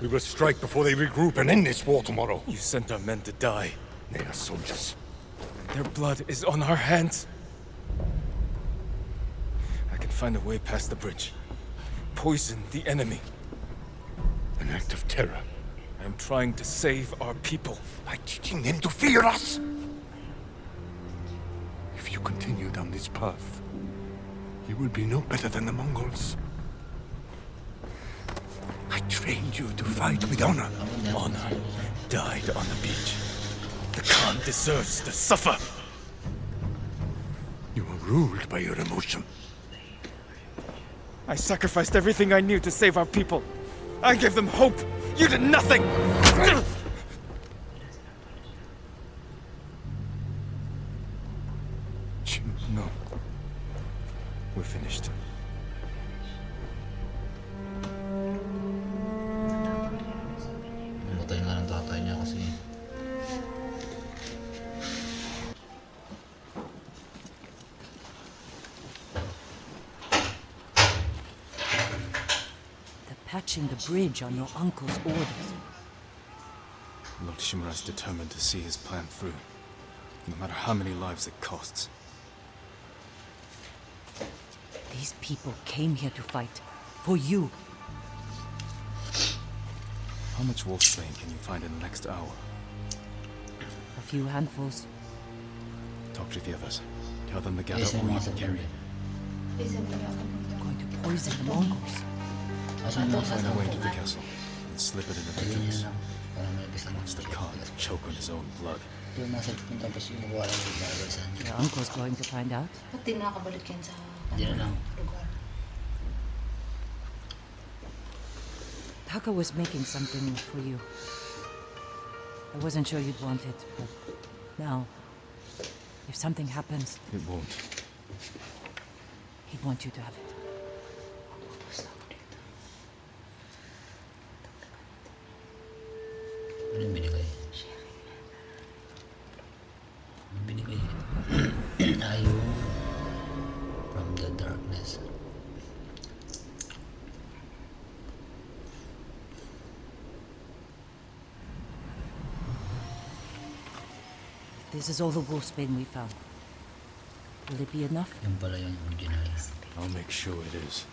We will strike before they regroup and end this war tomorrow. You sent our men to die. They are soldiers. Their blood is on our hands. I can find a way past the bridge. Poison the enemy. An act of terror. I am trying to save our people. By teaching them to fear us. If you continue down this path, you will be no better than the Mongols. I trained you to fight with honor. Honor died on the beach. The Khan deserves to suffer. You are ruled by your emotion. I sacrificed everything I knew to save our people. I gave them hope. You did nothing! No. We're finished. The bridge on your uncle's orders. Lord Shimura's determined to see his plan through, no matter how many lives it costs. These people came here to fight for you. How much wolf slain can you find in the next hour? A few handfuls. Talk to the others. Tell them to gather all you can carry. They're going to poison the Mongols. We will find our way to the castle and slip it in the victims. Once the Khan has choked on his own blood. Your uncle's going to find out? Taka was making something for you. I wasn't sure you'd want it, but now, if something happens... It won't. He'd want you to have it. From the darkness. This is all the wolfsbane we found. Will it be enough? I'll make sure it is.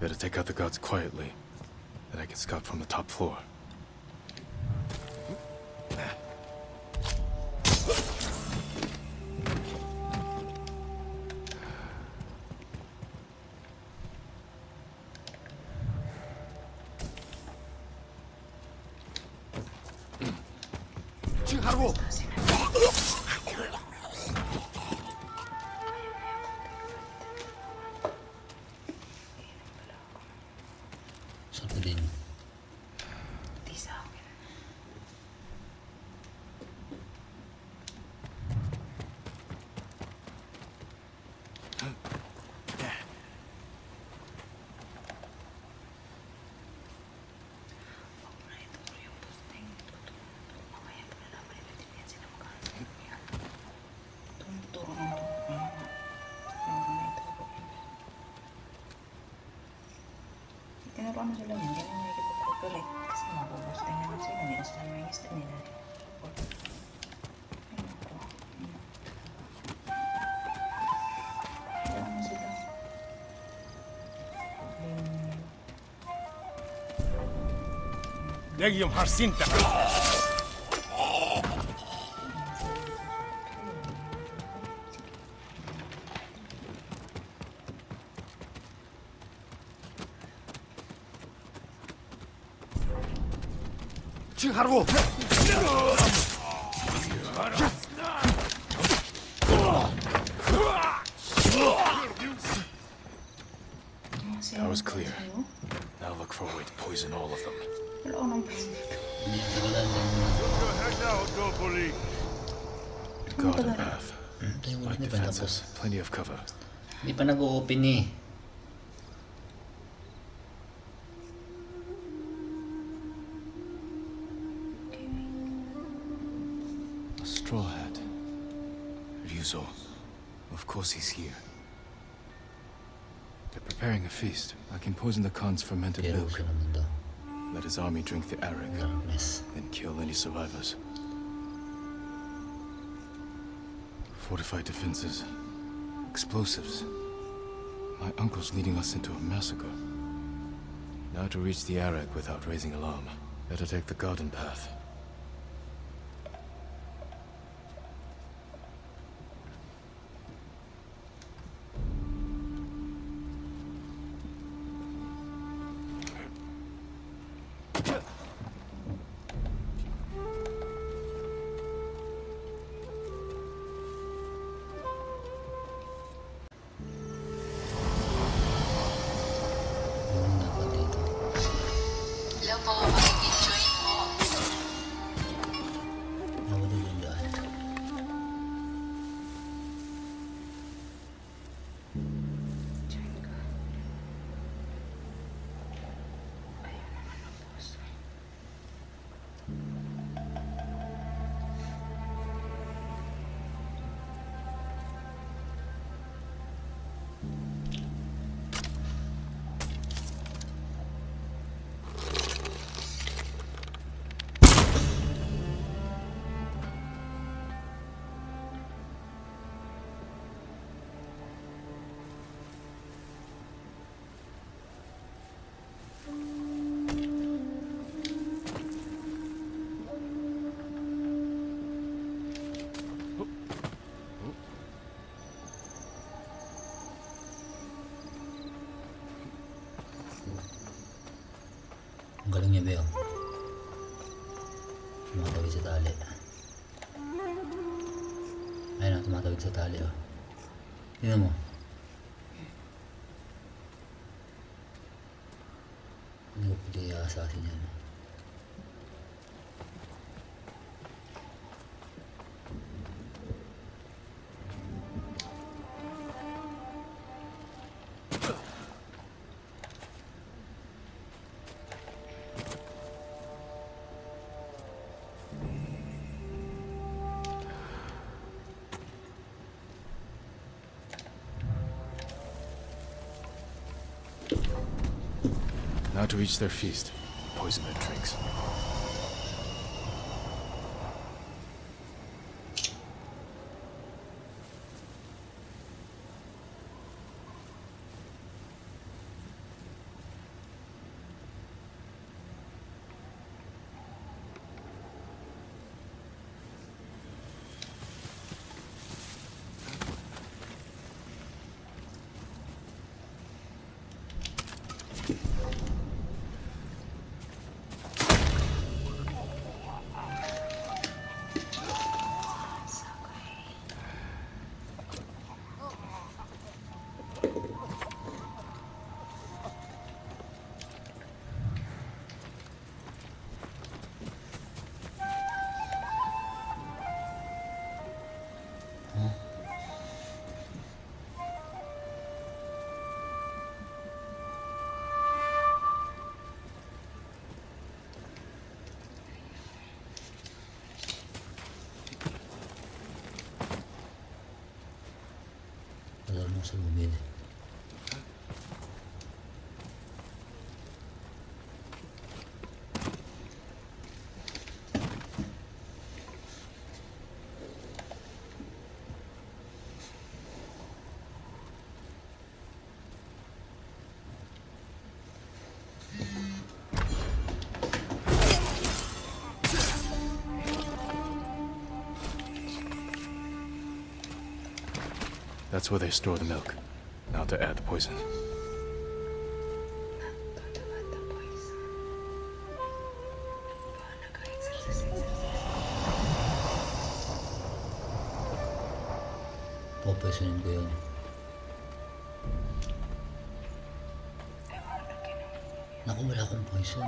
Better take out the guards quietly, then I can scout from the top floor. ろあんまりないんで、これスマホをしてみますようにしてみますね。Legium Harsinta. Chiharvo. That was clear. Now look for a way to poison all of them. Garden path. Light defenses. Plenty of cover. Hindi pa nag-open eh. A straw hat. Ryuzo. Of course he's here. They're preparing a feast. I can poison the Khan's fermented milk. Let his army drink the Arak, then kill any survivors. Fortified defenses, explosives. My uncle's leading us into a massacre. Now to reach the Arak without raising alarm. Better take the garden path. Ngayon. Tumatawid sa tali. Ayun, tumatawid sa tali. Oh. Tingnan mo. Hindi ko pwede asasin yan. Now to reach their feast, poison their drinks. Sa bumili. That's where they store the milk. Now to add the poison. Poison ko yun. Naku, wala akong poison.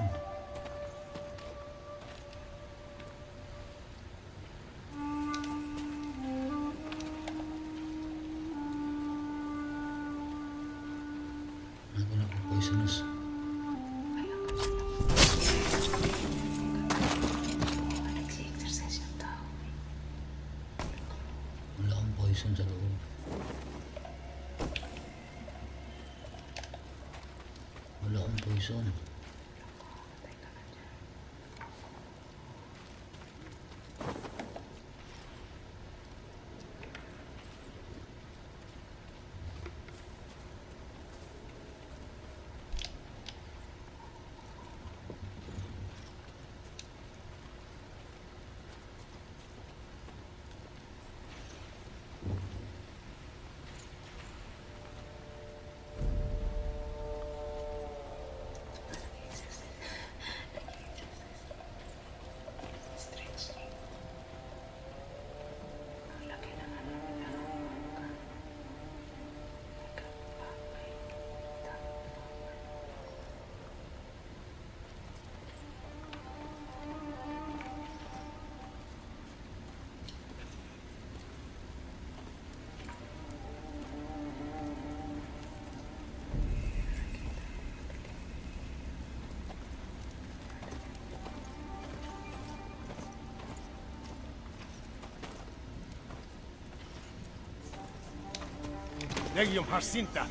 Legion Jacinta.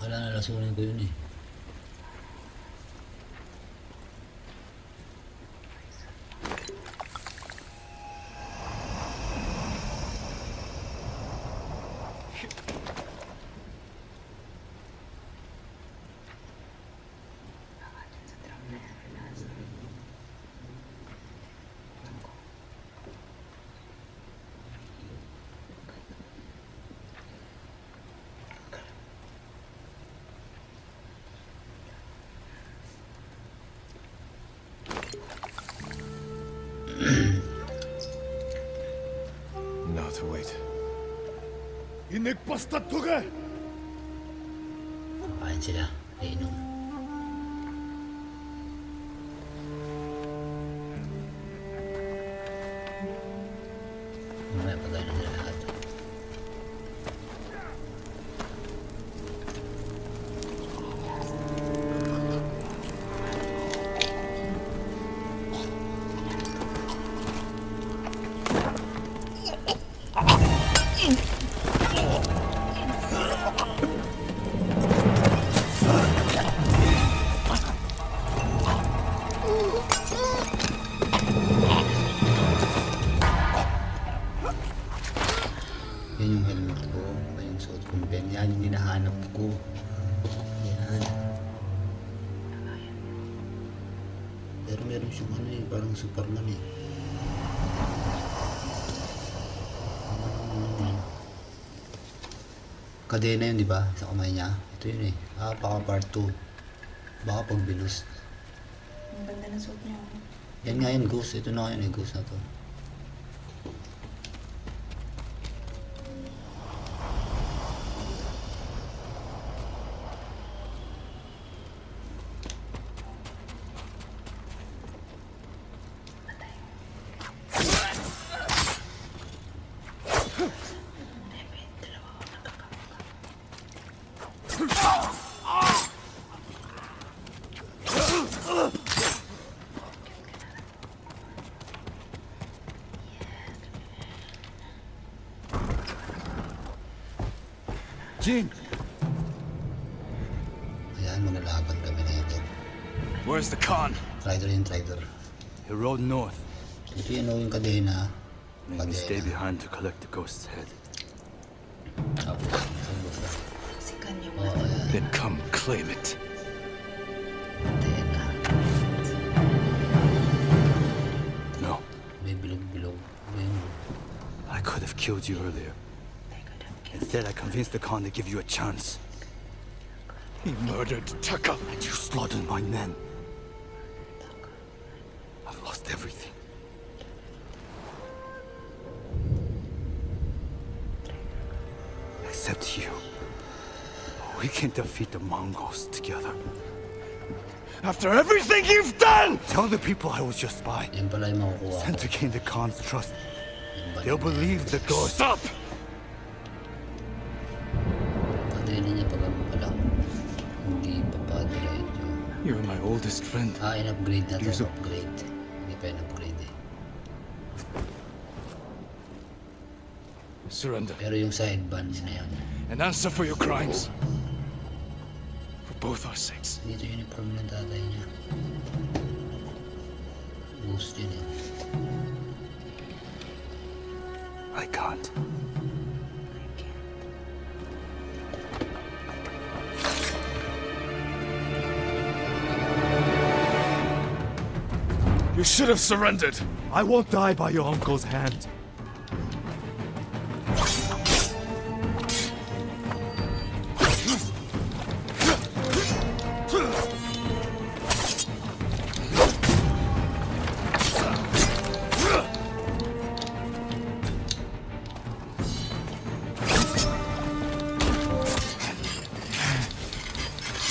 Wala na lasunin ko yun eh. Kapain sila, nainom. Mamaya pagkain na sila lahat. Kadena yun, di ba? Sa kamay niya. Ito yun eh. Ah, baka part 2. Baka pag bilos. Ang banda ng suit niya. Yan nga yun, goose. Ito na nga yun eh, goose na to. Ayan, maglalaban kami na ito. Where's the Khan? Traitor yun, traitor. He rode north. Ito yung kadena. May we stay behind to collect the ghost's head. Then come claim it. Kadena. could have killed you earlier. Instead, I convinced the Khan to give you a chance. He murdered Taka, and you slaughtered my men. I've lost everything. Except you. We can defeat the Mongols together. After everything you've done! Tell the people I was your spy. Sent to gain the Khan's trust. They'll believe the ghost. Stop! You're my oldest friend. Surrender. And answer for your crimes. For both our sakes. I can't. You should have surrendered. I won't die by your uncle's hand.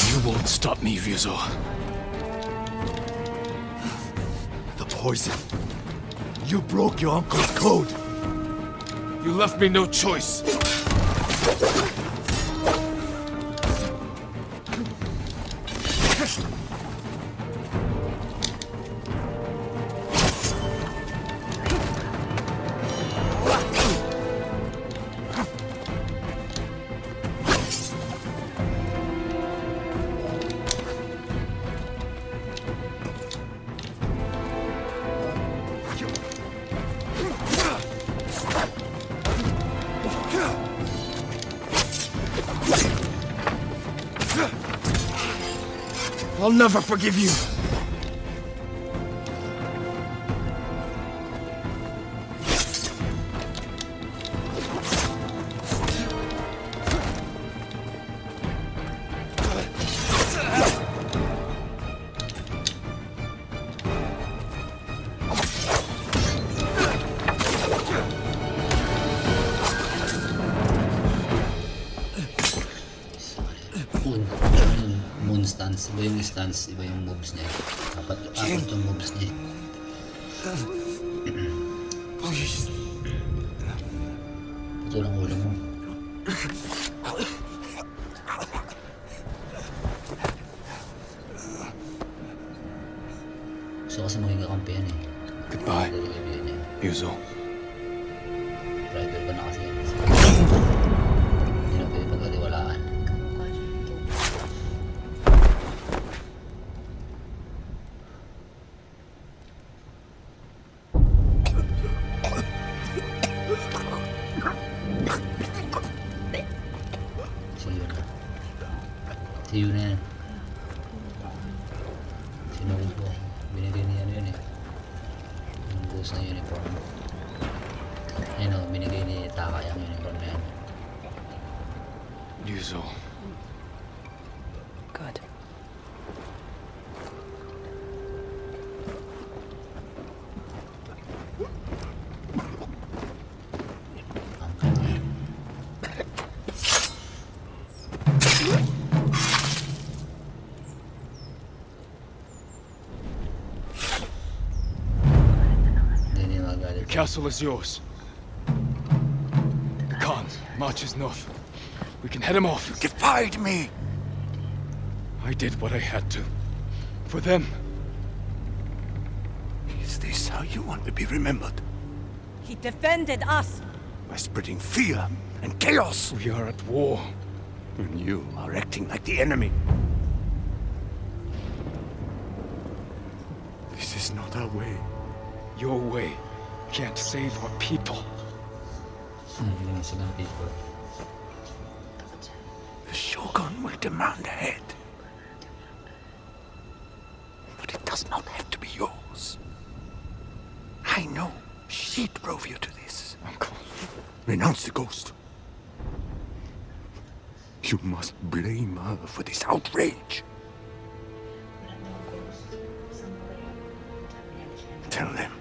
You won't stop me, Vuzo. Poison. You broke your uncle's code. You left me no choice. I'll never forgive you! Iba yung stance, iba yung moves niya. Dapat yung moves niya. Ito lang ulo mo. Gusto kasi maging kakampihan eh. Goodbye, Yuzo. Driver ba na kasi? Hindi na pwede pagkatiwalaan. The castle is yours. The Khan marches north. We can head him off. You defied me! I did what I had to. For them. Is this how you want to be remembered? He defended us! By spreading fear and chaos! We are at war. And you are acting like the enemy. This is not our way. Your way. Can't save our people. The Shogun will demand a head. But it does not have to be yours. I know she drove you to this. Uncle. Renounce the ghost. You must blame her for this outrage. Tell them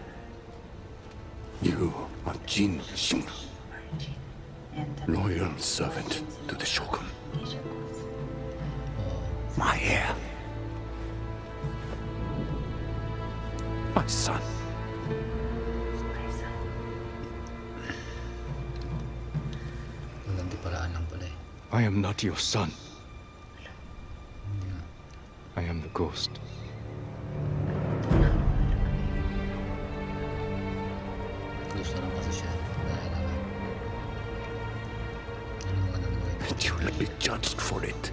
you are Jin Shimura, loyal servant to the Shogun. My heir. My son. I am not your son. I am the ghost. And you will be judged for it.